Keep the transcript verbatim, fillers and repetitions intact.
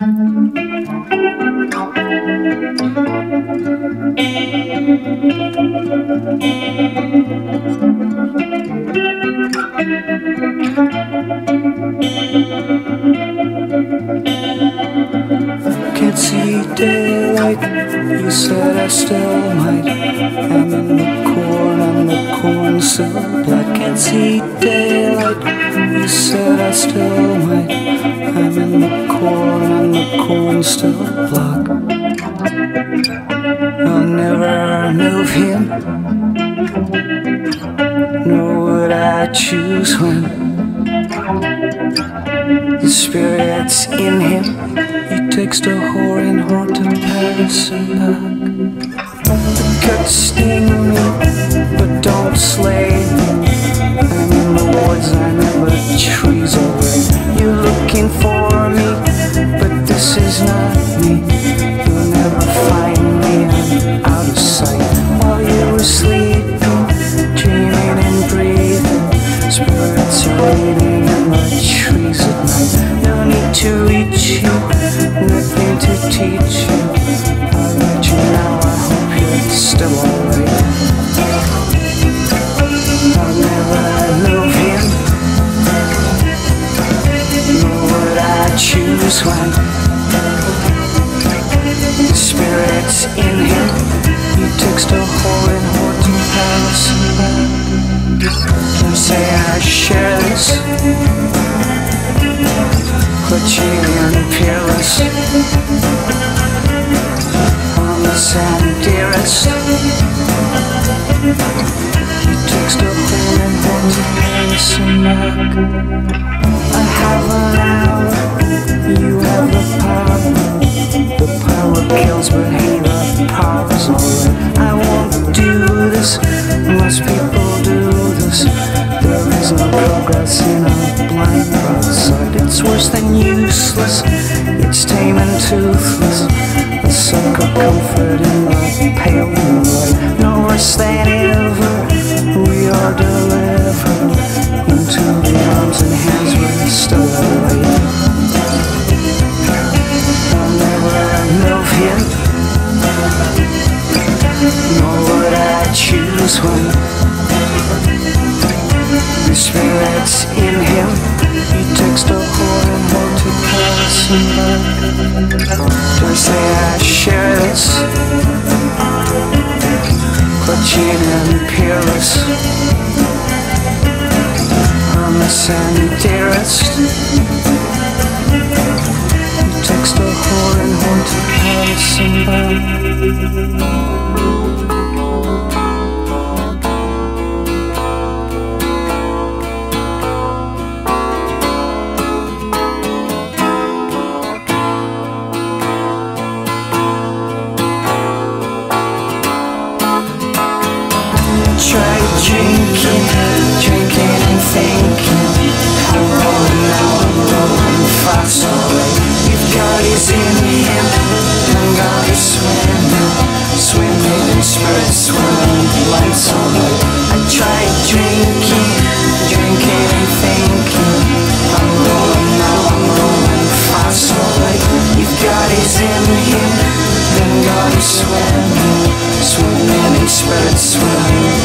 Can't see daylight, you said I still might. I'm in the corn, I'm the corn so black. Can't see daylight, you said I still might. I'm in the corn, I'm the corn still black. I'll never move him, nor would I choose when the spirit's in him. He takes the whore in heart to Paris and back. The cuts sting me, but don't slay me. I'm in the woods, I'm in the trees away. You're looking for me, but this is not me. You'll never find me, I'm out of sight. While you were sleeping, dreaming and breathing, spirits are waiting in the tree. No need to reach you, nothing to teach you. I'll let you now, I hope you're still alright. I'll never love him, nor would I choose one. The spirit's in him, he takes the whole in heart to Paris and back. Don't say I share this Plutonian peerless, honest and dearest. He takes the whole and holds a medicine back. I have an hour, you have the power. The power kills, but hey, the power's alright. I won't do this, most people do this. There is no progress in our blind outside. It's worse than useless, it's tame and toothless. I suck a comfort in the pale moonlight. No worse than ever, we are delivered into the arms and hands we're still alive. I'll never love him, nor would I choose one. The spirit's in him, he takes the whole and hold to Paris and back. Don't say I share this, clutching and peerless, honest and dearest. He takes the whole and hold to Paris and back. Drinking, drinking and thinking, I'm rolling now, I'm rolling fast away. If God is in him, then God is swimming, swimming in spirits when lights on low. I tried drinking, drinking and thinking, I'm rolling now, I'm rolling fast away. If God is in him, then God is swimming, swimming in spirits when